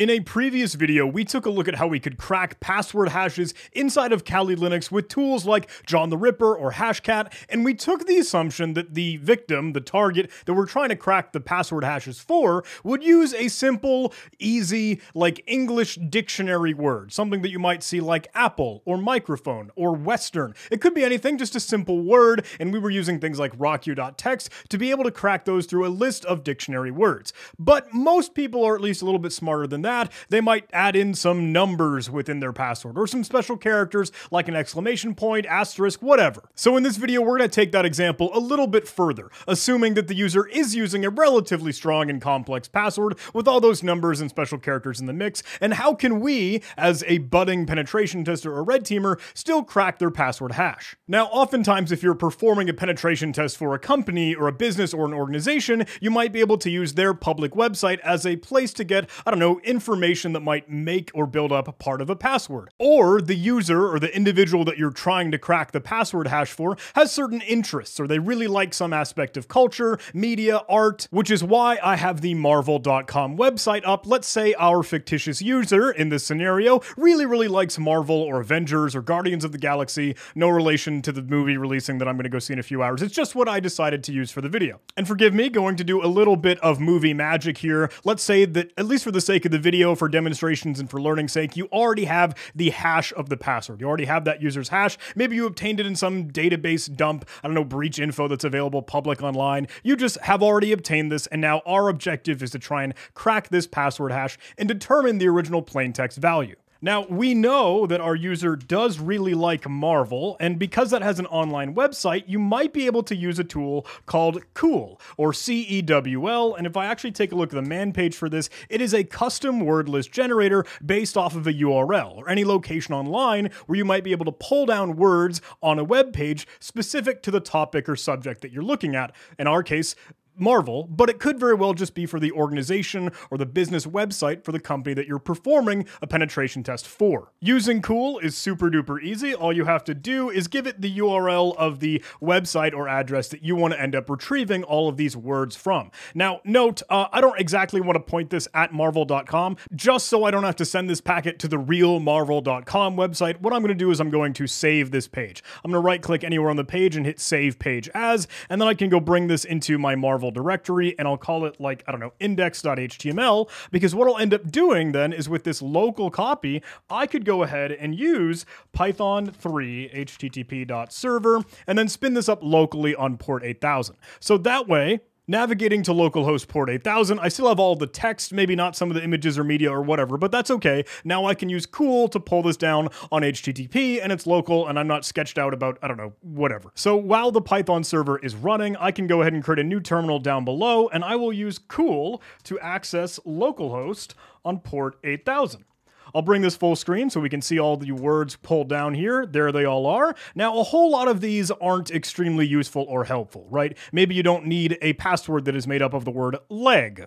In a previous video, we took a look at how we could crack password hashes inside of Kali Linux with tools like John the Ripper or Hashcat, and we took the assumption that the victim, the target that we're trying to crack the password hashes for, would use a simple, easy, like English dictionary word, something that you might see like apple or microphone or Western. It could be anything, just a simple word, and we were using things like rockyou.txt to be able to crack those through a list of dictionary words. But most people are at least a little bit smarter than that. They might add in some numbers within their password or some special characters like an exclamation point, asterisk, whatever. So in this video, we're going to take that example a little bit further, assuming that the user is using a relatively strong and complex password with all those numbers and special characters in the mix, and how can we, as a budding penetration tester or red teamer, still crack their password hash? Now, oftentimes, if you're performing a penetration test for a company or a business or an organization, you might be able to use their public website as a place to get, I don't know, information that might make or build up a part of a password. Or the user or the individual that you're trying to crack the password hash for has certain interests, or they really like some aspect of culture, media, art, which is why I have the marvel.com website up. Let's say our fictitious user in this scenario really likes Marvel or Avengers or Guardians of the Galaxy, no relation to the movie releasing that I'm going to go see in a few hours. It's just what I decided to use for the video. And forgive me, going to do a little bit of movie magic here. Let's say that, at least for the sake of the video, for demonstrations and for learning's sake, you already have the hash of the password. You already have that user's hash. Maybe you obtained it in some database dump, I don't know, breach info that's available public online. You just have already obtained this, and now our objective is to try and crack this password hash and determine the original plain text value. Now, we know that our user does really like Marvel, and because that has an online website, you might be able to use a tool called CeWL, or C-E-W-L, and if I actually take a look at the man page for this, it is a custom word list generator based off of a URL, or any location online where you might be able to pull down words on a web page specific to the topic or subject that you're looking at, in our case, Marvel, but it could very well just be for the organization or the business website for the company that you're performing a penetration test for. Using CeWL is super duper easy. All you have to do is give it the URL of the website or address that you want to end up retrieving all of these words from. Now, note, I don't exactly want to point this at marvel.com, just so I don't have to send this packet to the real marvel.com website. What I'm going to do is I'm going to save this page. I'm going to right click anywhere on the page and hit save page as, and then I can go bring this into my Marvel directory, and I'll call it, like, I don't know, index.html, because what I'll end up doing then is with this local copy, I could go ahead and use python3 http.server and then spin this up locally on port 8000. So that way, navigating to localhost port 8000, I still have all the text, maybe not some of the images or media or whatever, but that's okay. Now I can use CeWL to pull this down on HTTP, and it's local, and I'm not sketched out about, I don't know, whatever. So while the Python server is running, I can go ahead and create a new terminal down below, and I will use CeWL to access localhost on port 8000. I'll bring this full screen so we can see all the words pulled down here. There they all are. Now, a whole lot of these aren't extremely useful or helpful, right? Maybe you don't need a password that is made up of the word leg.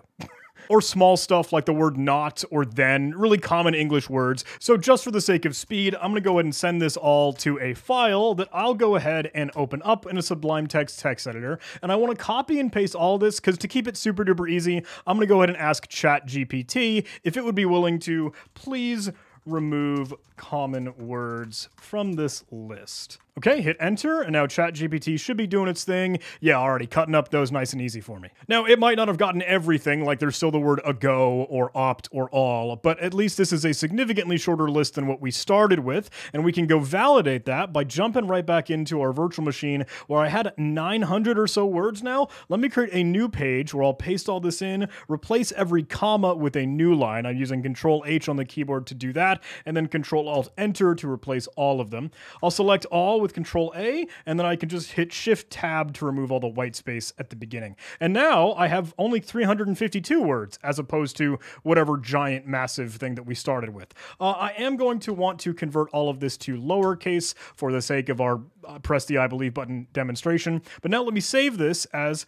Or small stuff like the word not or then, really common English words. So just for the sake of speed, I'm gonna go ahead and send this all to a file that I'll go ahead and open up in a Sublime Text text editor. And I wanna copy and paste all this, because to keep it super duper easy, I'm gonna go ahead and ask ChatGPT if it would be willing to please remove common words from this list. Okay, hit enter, and now ChatGPT should be doing its thing. Yeah, already cutting up those nice and easy for me. Now, it might not have gotten everything, like there's still the word ago or opt or all, but at least this is a significantly shorter list than what we started with, and we can go validate that by jumping right back into our virtual machine where I had 900 or so words now. Let me create a new page where I'll paste all this in, replace every comma with a new line. I'm using Control-H on the keyboard to do that, and then Control-Alt-Enter to replace all of them. I'll select all with Control A, and then I can just hit Shift Tab to remove all the white space at the beginning. And now I have only 352 words, as opposed to whatever giant massive thing that we started with. I am going to want to convert all of this to lowercase for the sake of our press the I believe button demonstration. But now let me save this as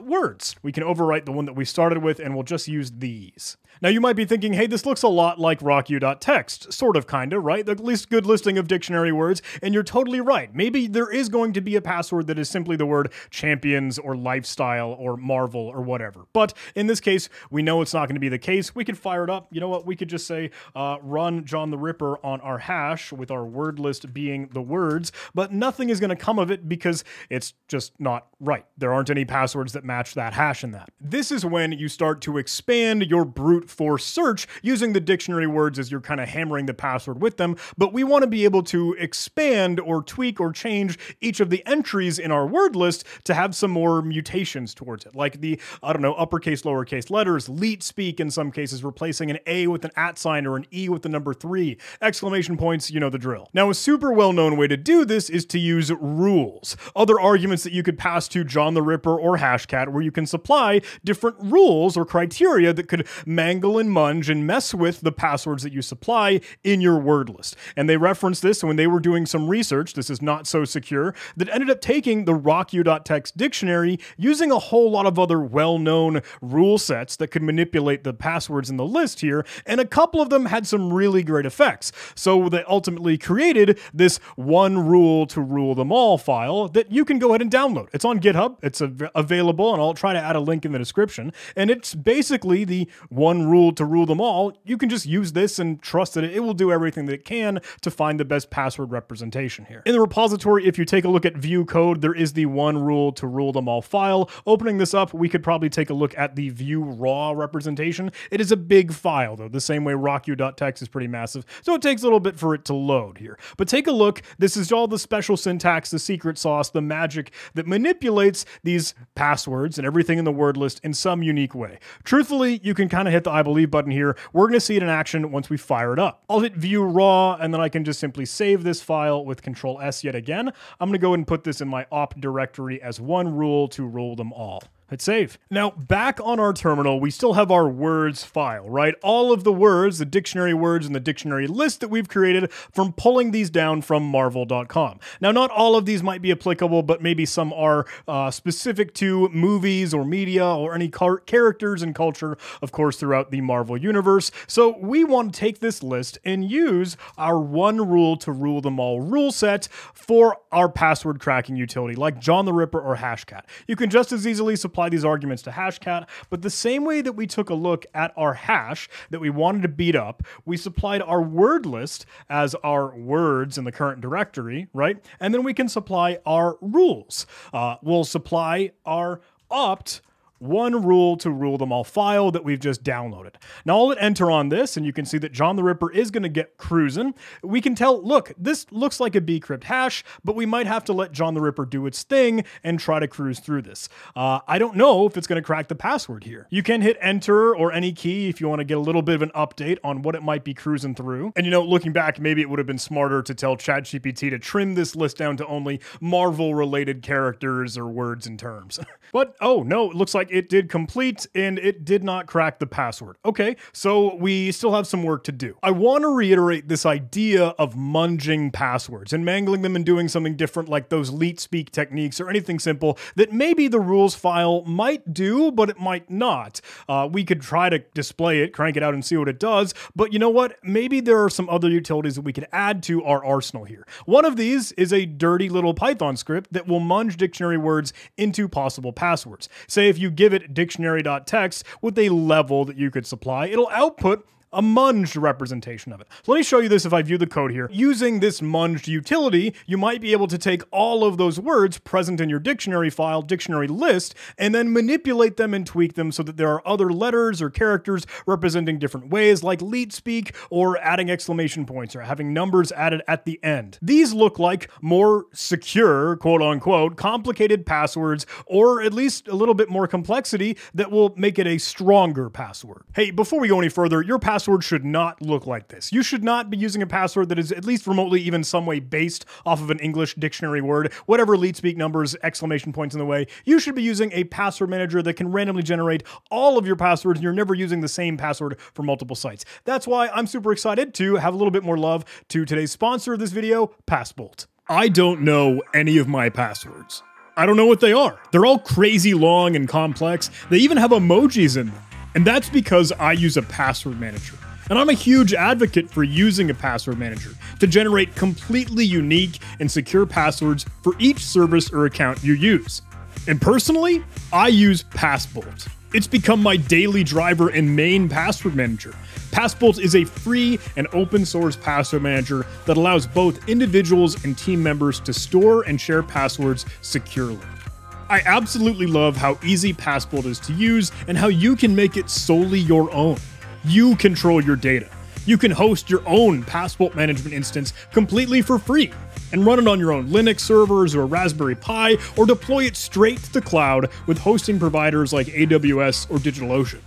words. We can overwrite the one that we started with, and we'll just use these. Now you might be thinking, hey, this looks a lot like rockyou.txt, sort of, kind of, right? The least good listing of dictionary words, and you're totally right. Maybe there is going to be a password that is simply the word champions or lifestyle or marvel or whatever. But in this case, we know it's not going to be the case. We could fire it up. You know what? We could just say run John the Ripper on our hash with our word list being the words, but nothing is going to come of it because it's just not right. There aren't any passwords that match that hash in that. This is when you start to expand your brute force search using the dictionary words as you're kind of hammering the password with them, but we want to be able to expand or tweak or change each of the entries in our word list to have some more mutations towards it, like the, I don't know, uppercase, lowercase letters, leet speak in some cases, replacing an A with an @ sign or an E with the number 3, exclamation points, you know the drill. Now, a super well-known way to do this is to use rules. Other arguments that you could pass to John the Ripper or Hashcat, where you can supply different rules or criteria that could mangle and munge and mess with the passwords that you supply in your word list. And they referenced this when they were doing some research, this is not so secure, that ended up taking the rockyou.txt dictionary, using a whole lot of other well-known rule sets that could manipulate the passwords in the list here, and a couple of them had some really great effects. So they ultimately created this one rule to rule them all file that you can go ahead and download. It's on GitHub, it's available, and I'll try to add a link in the description. And it's basically the one rule to rule them all. You can just use this and trust that it will do everything that it can to find the best password representation here. In the repository, if you take a look at view code, there is the one rule to rule them all file. Opening this up, we could probably take a look at the view raw representation. It is a big file though, the same way rockyou.txt is pretty massive, so it takes a little bit for it to load here. But take a look, this is all the special syntax, the secret sauce, the magic that manipulates these passwords and everything in the word list in some unique way. Truthfully, you can kind of hit the I believe button here. We're gonna see it in action once we fire it up. I'll hit view raw, and then I can just simply save this file with Control S yet again. I'm gonna go ahead and put this in my op directory as one rule to rule them all. Hit save. Now back on our terminal, we still have our words file, right? All of the words, the dictionary words and the dictionary list that we've created from pulling these down from marvel.com. Now, not all of these might be applicable, but maybe some are specific to movies or media or any characters and culture, of course, throughout the Marvel universe. So we want to take this list and use our one rule to rule them all rule set for our password cracking utility, like John the Ripper or Hashcat. You can just as easily supply these arguments to Hashcat, but the same way that we took a look at our hash that we wanted to beat up, we supplied our word list as our words in the current directory, right? And then we can supply our rules. We'll supply our opt one rule to rule them all file that we've just downloaded. Now I'll hit enter on this, and you can see that John the Ripper is gonna get cruising. We can tell, look, this looks like a bcrypt hash, but we might have to let John the Ripper do its thing and try to cruise through this. I don't know if it's gonna crack the password here. You can hit enter or any key if you wanna get a little bit of an update on what it might be cruising through. And you know, looking back, maybe it would have been smarter to tell ChatGPT to trim this list down to only Marvel-related characters or words and terms. But, oh no, it looks like it did complete, and it did not crack the password. Okay, so we still have some work to do. I want to reiterate this idea of munging passwords and mangling them and doing something different, like those leet speak techniques or anything simple that maybe the rules file might do, but it might not. We could try to display it, crank it out and see what it does, but you know what? Maybe there are some other utilities that we could add to our arsenal here. One of these is a dirty little Python script that will munge dictionary words into possible passwords. Say if you give it dictionary.txt with a level that you could supply, it'll output a munged representation of it. So let me show you this if I view the code here. Using this munged utility, you might be able to take all of those words present in your dictionary file, dictionary list, and then manipulate them and tweak them so that there are other letters or characters representing different ways, like leet speak or adding exclamation points or having numbers added at the end. These look like more secure, quote unquote, complicated passwords, or at least a little bit more complexity that will make it a stronger password. Hey, before we go any further, your password should not look like this. You should not be using a password that is at least remotely even some way based off of an English dictionary word, whatever leet speak, numbers, exclamation points in the way. You should be using a password manager that can randomly generate all of your passwords, and you're never using the same password for multiple sites. That's why I'm super excited to have a little bit more love to today's sponsor of this video, Passbolt. I don't know any of my passwords. I don't know what they are. They're all crazy long and complex. They even have emojis in them. And that's because I use a password manager. And I'm a huge advocate for using a password manager to generate completely unique and secure passwords for each service or account you use. And personally, I use Passbolt. It's become my daily driver and main password manager. Passbolt is a free and open source password manager that allows both individuals and team members to store and share passwords securely. I absolutely love how easy Passbolt is to use and how you can make it solely your own. You control your data. You can host your own Passbolt management instance completely for free and run it on your own Linux servers or Raspberry Pi, or deploy it straight to the cloud with hosting providers like AWS or DigitalOcean.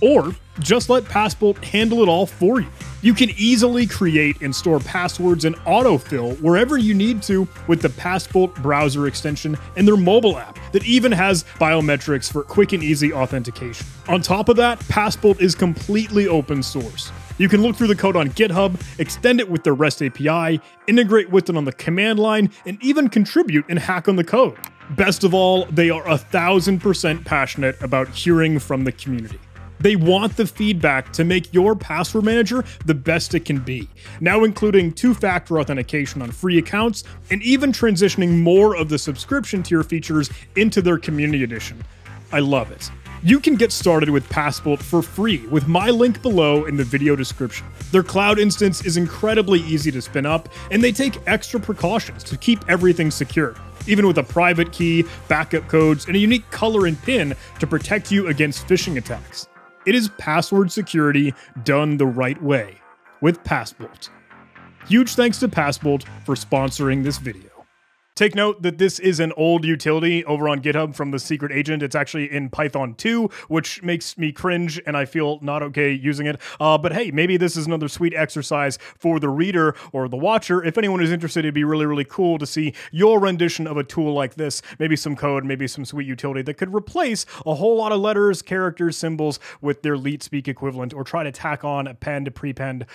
Or just let Passbolt handle it all for you. You can easily create and store passwords and autofill wherever you need to with the Passbolt browser extension and their mobile app that even has biometrics for quick and easy authentication. On top of that, Passbolt is completely open source. You can look through the code on GitHub, extend it with their REST API, integrate with it on the command line, and even contribute and hack on the code. Best of all, they are 1000% passionate about hearing from the community. They want the feedback to make your password manager the best it can be, now including two-factor authentication on free accounts, and even transitioning more of the subscription tier features into their community edition. I love it. You can get started with Passbolt for free with my link below in the video description. Their cloud instance is incredibly easy to spin up, and they take extra precautions to keep everything secure, even with a private key, backup codes, and a unique color and PIN to protect you against phishing attacks. It is password security done the right way with Passbolt. Huge thanks to Passbolt for sponsoring this video. Take note that this is an old utility over on GitHub from the secret agent. It's actually in Python 2, which makes me cringe and I feel not okay using it. But hey, maybe this is another sweet exercise for the reader or the watcher. If anyone is interested, it'd be really, really cool to see your rendition of a tool like this. Maybe some code, maybe some sweet utility that could replace a whole lot of letters, characters, symbols with their LeetSpeak equivalent, or try to tack on append, prepend,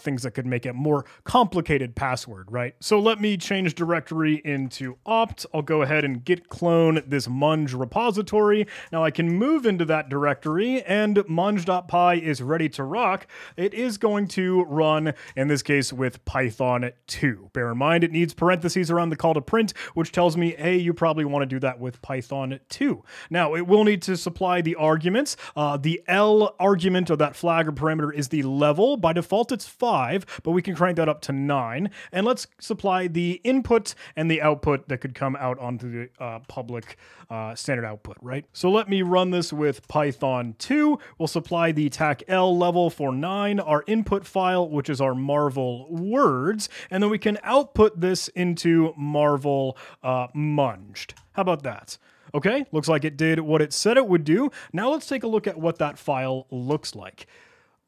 things that could make a more complicated password, right? So let me change directory into opt. I'll go ahead and git clone this munge repository. Now I can move into that directory, and munge.py is ready to rock. It is going to run, in this case, with Python 2. Bear in mind, it needs parentheses around the call to print, which tells me, hey, you probably want to do that with Python 2. Now it will need to supply the arguments. The L argument of that flag or parameter is the level. By default, it's 5, but we can crank that up to 9. And let's supply the input and the output that could come out onto the public standard output, right? So let me run this with Python 2. We'll supply the tac L level for 9, our input file, which is our Marvel words, and then we can output this into Marvel munged. How about that? Okay, looks like it did what it said it would do. Now let's take a look at what that file looks like.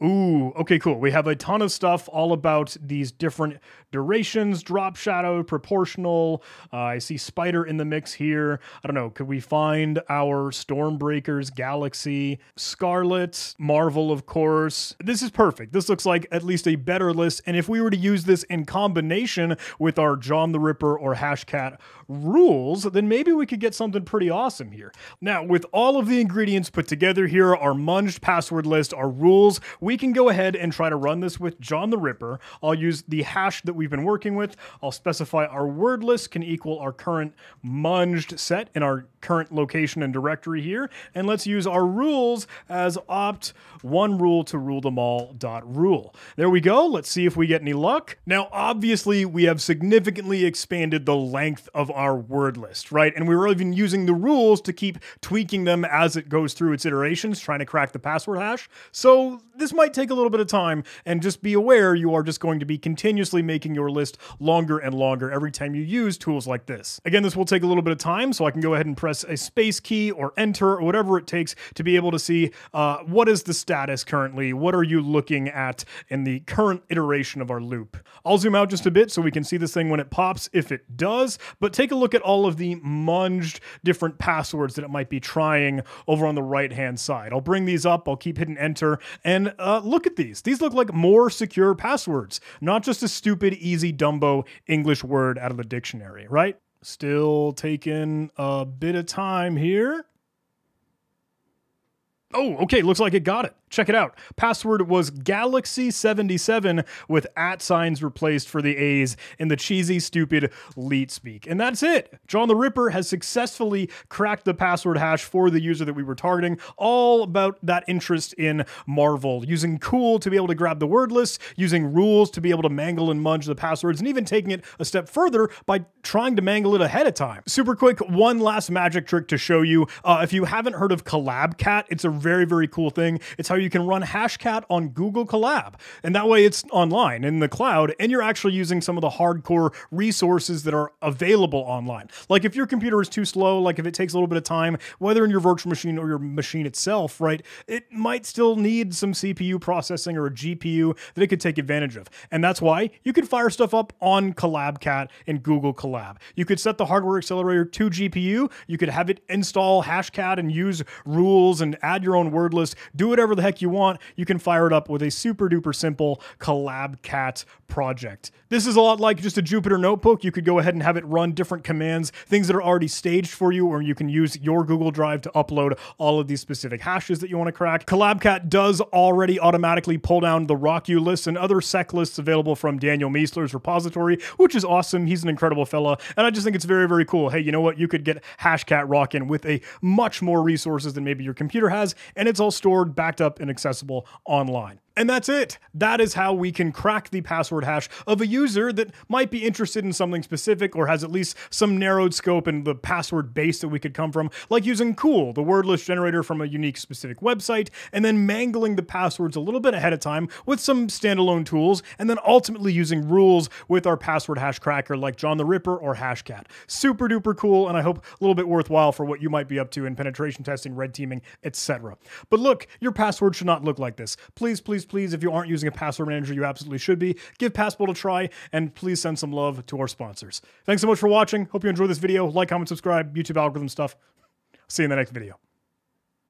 Ooh, okay, cool. We have a ton of stuff all about these different durations, drop shadow, proportional. I see spider in the mix here. I don't know, could we find our Stormbreakers, Galaxy, Scarlet, Marvel, of course. This is perfect. This looks like at least a better list. And if we were to use this in combination with our John the Ripper or Hashcat rules, then maybe we could get something pretty awesome here. Now, with all of the ingredients put together here, our munged password list, our rules, we can go ahead and try to run this with John the Ripper. I'll use the hash that we've been working with. I'll specify our word list can equal our current munged set in our current location and directory here. And let's use our rules as opt one rule to rule them all dot rule. There we go. Let's see if we get any luck. Now, obviously we have significantly expanded the length of our word list, right? And we were even using the rules to keep tweaking them as it goes through its iterations, trying to crack the password hash. So this might take a little bit of time, and just be aware you are just going to be continuously making your list longer and longer every time you use tools like this. Again, this will take a little bit of time, so I can go ahead and press a space key or enter or whatever it takes to be able to see what is the status currently, what are you looking at in the current iteration of our loop. I'll zoom out just a bit so we can see this thing when it pops, if it does, but take a look at all of the munged different passwords that it might be trying over on the right-hand side. I'll bring these up, I'll keep hitting enter, and look at these. These look like more secure passwords, not just a stupid, easy, dumbo English word out of the dictionary, right? Still taking a bit of time here. Oh, okay, looks like it got it. Check it out. Password was Galaxy77 with @ replaced for the A's in the cheesy, stupid leet speak. And that's it. John the Ripper has successfully cracked the password hash for the user that we were targeting. All about that interest in Marvel. Using cool to be able to grab the word list, using rules to be able to mangle and munge the passwords, and even taking it a step further by trying to mangle it ahead of time. Super quick, one last magic trick to show you. If you haven't heard of CollabCat, it's a very, very cool thing. It's how you can run Hashcat on Google Colab. And that way it's online in the cloud and you're actually using some of the hardcore resources that are available online. Like if your computer is too slow, like if it takes a little bit of time, whether in your virtual machine or your machine itself, right, it might still need some CPU processing or a GPU that it could take advantage of. And that's why you could fire stuff up on CollabCat and Google Colab. You could set the hardware accelerator to GPU. You could have it install Hashcat and use rules and add your own word list, do whatever the heck you want. You can fire it up with a super duper simple CollabCat project. This is a lot like just a Jupyter Notebook. You could go ahead and have it run different commands, things that are already staged for you, or you can use your Google Drive to upload all of these specific hashes that you want to crack. CollabCat does already automatically pull down the rockyou lists and other sec lists available from Daniel Meisler's repository, which is awesome. He's an incredible fella. And I just think it's very, very cool. Hey, you know what? You could get Hashcat rocking with a much more resources than maybe your computer has, and it's all stored, backed up, and accessible online. And that's it. That is how we can crack the password hash of a user that might be interested in something specific or has at least some narrowed scope and the password base that we could come from, like using CoolCat, the word list generator from a unique specific website, and then mangling the passwords a little bit ahead of time with some standalone tools, and then ultimately using rules with our password hash cracker like John the Ripper or Hashcat. Super duper cool, and I hope a little bit worthwhile for what you might be up to in penetration testing, red teaming, etc. But look, your password should not look like this. Please, please, please, if you aren't using a password manager, you absolutely should be. Give Passbolt a try, and please send some love to our sponsors. Thanks so much for watching. Hope you enjoyed this video. Like, comment, subscribe, YouTube algorithm stuff. See you in the next video.